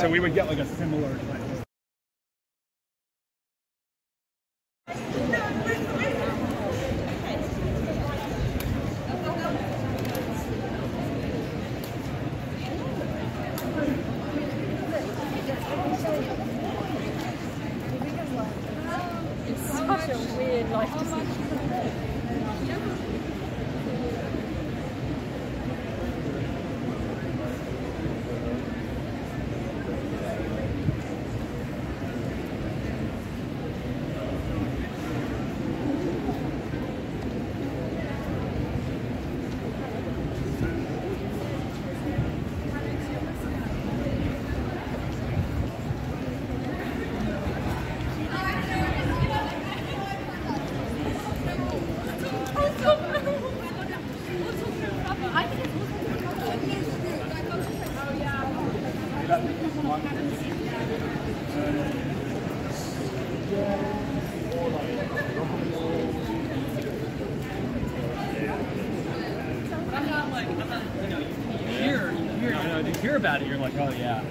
So we would get like a similar about it, you're like, oh yeah.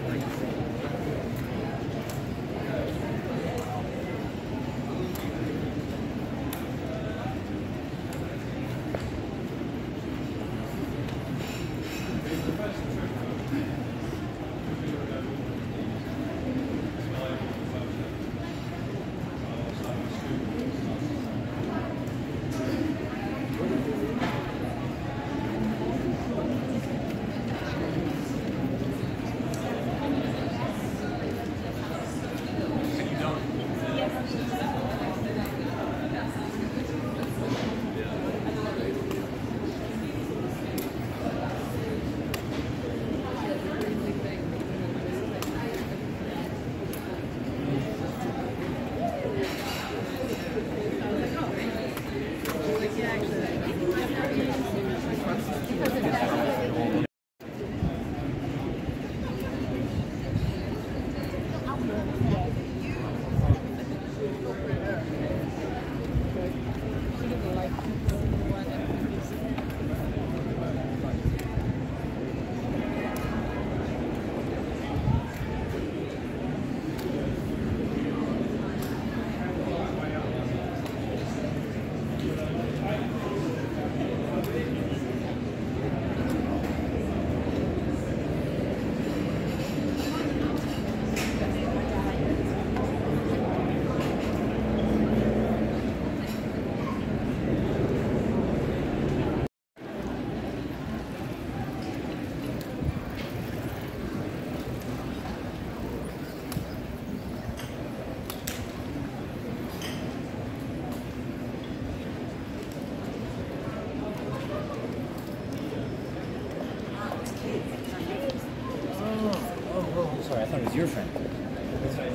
Your friend. That's right.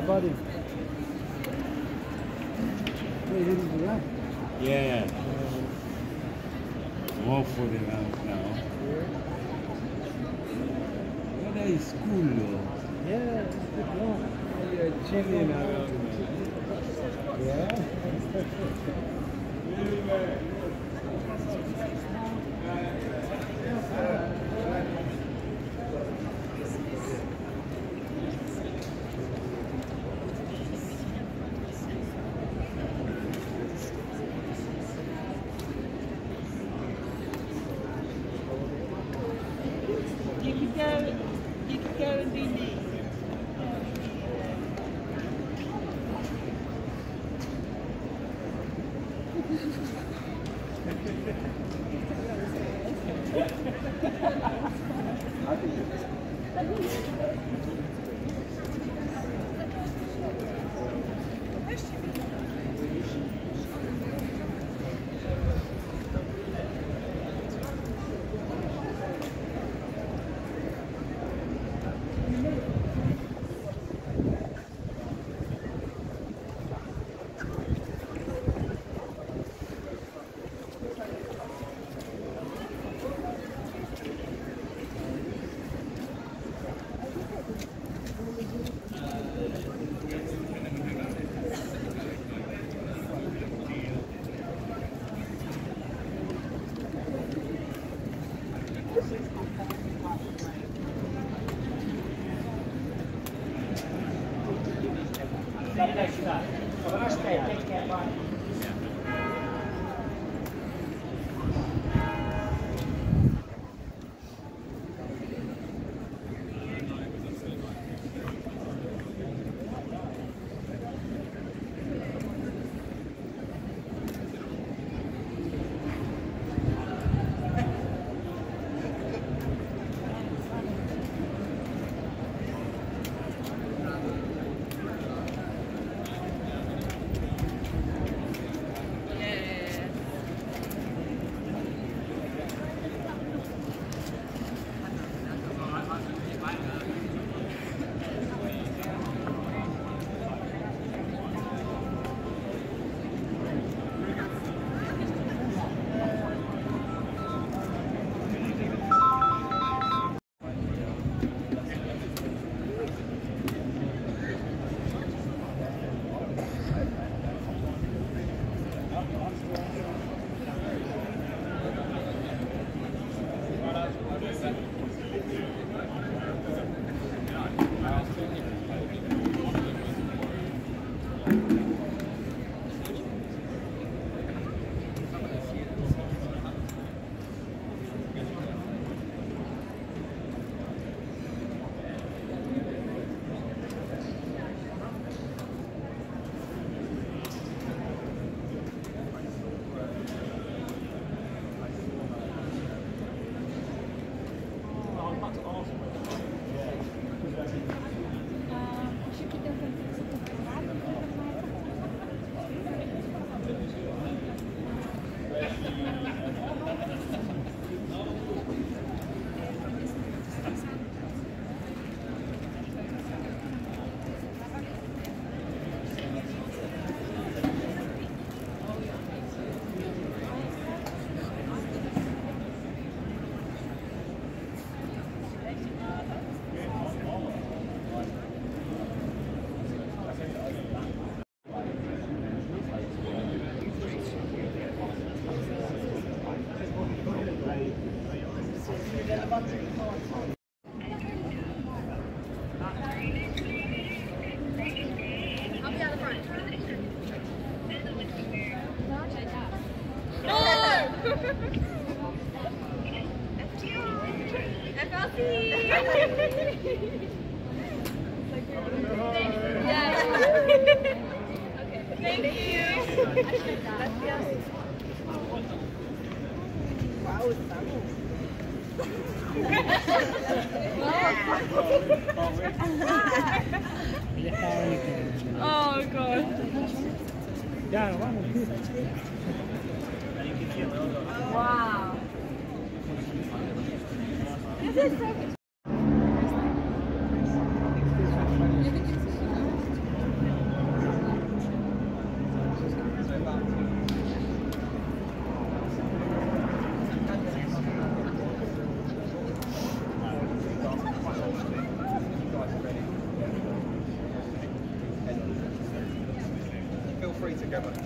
my buddy. Yeah. More for the mouth now. Well, that is cool though. Yeah, it's good one. Yeah, chilling around. You could go and be me. This is so good. free to go back.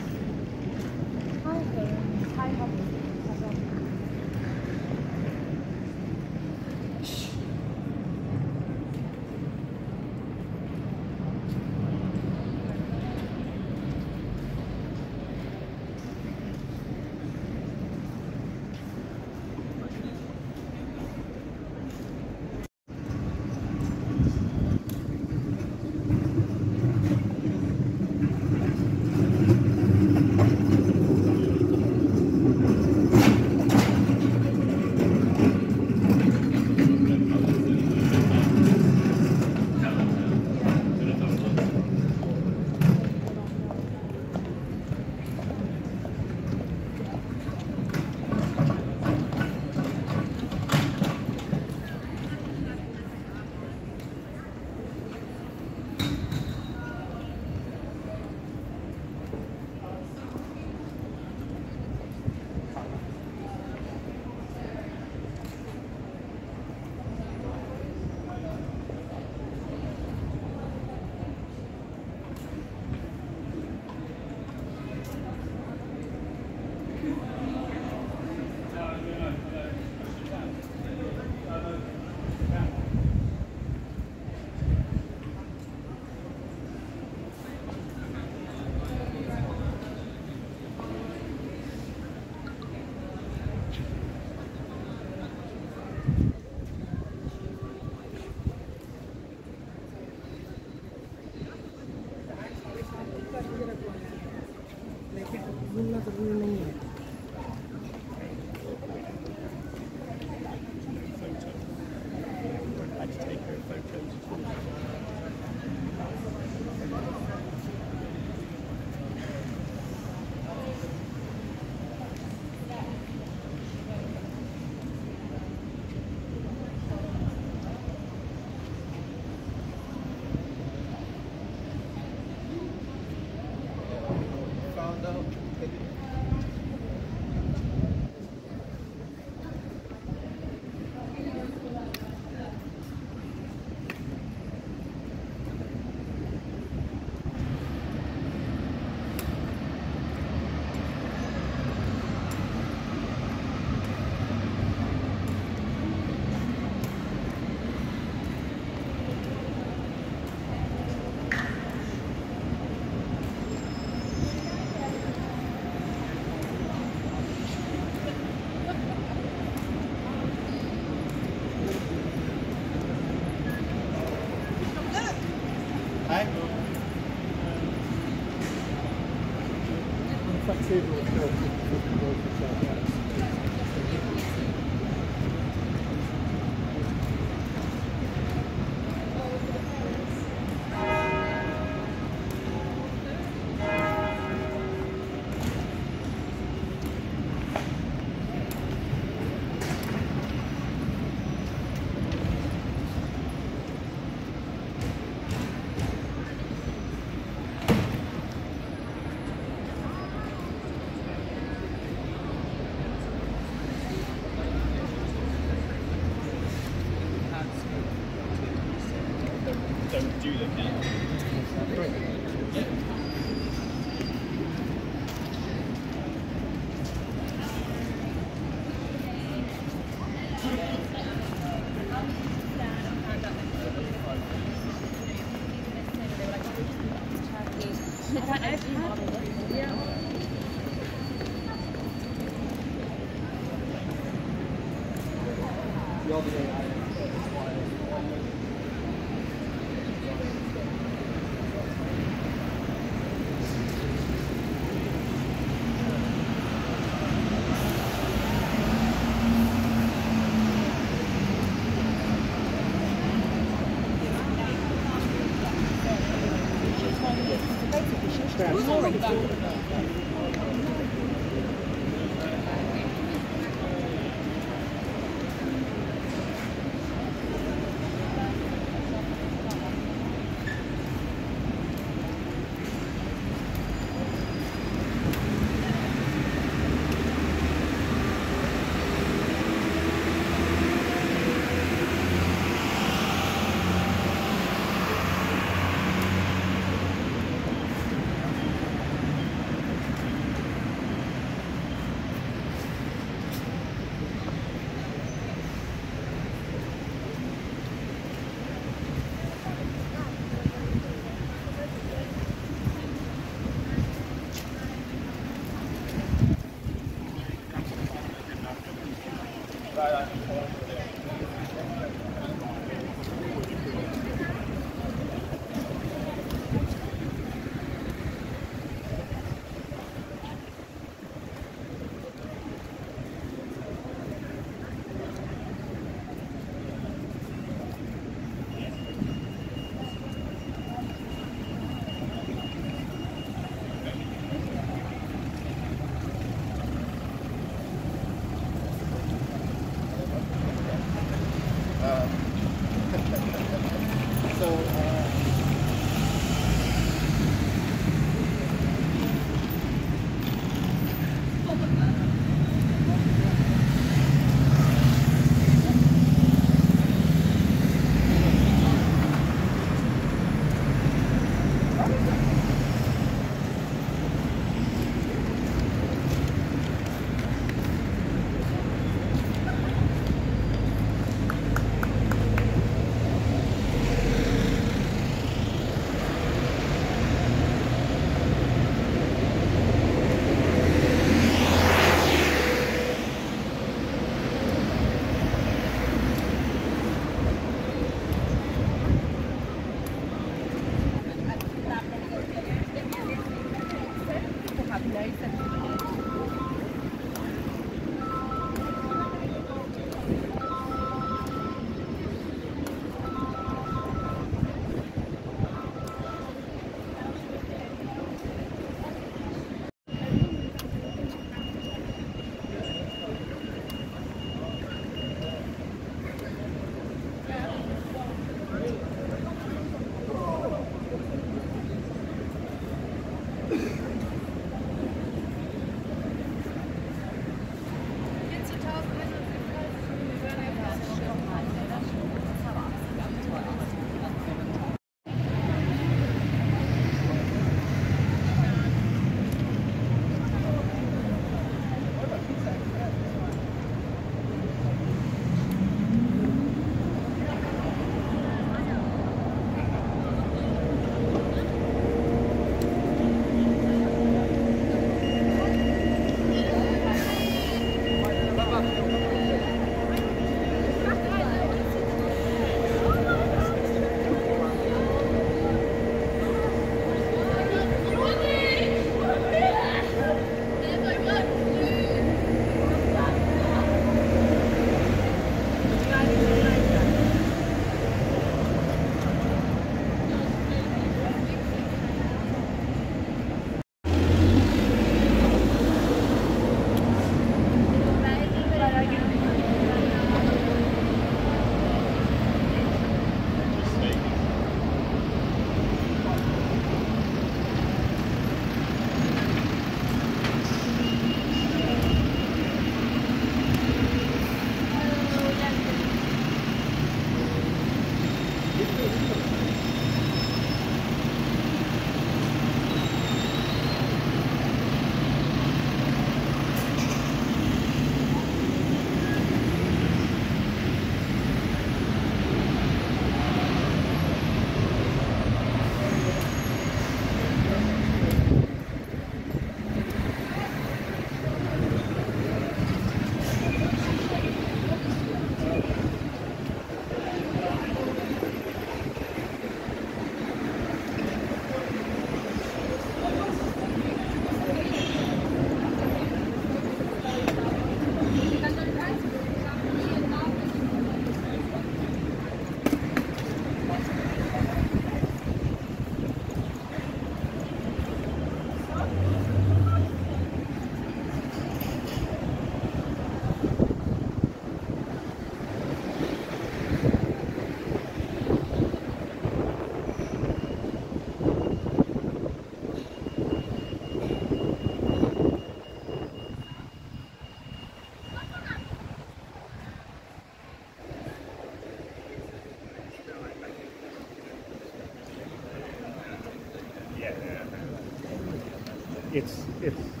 it's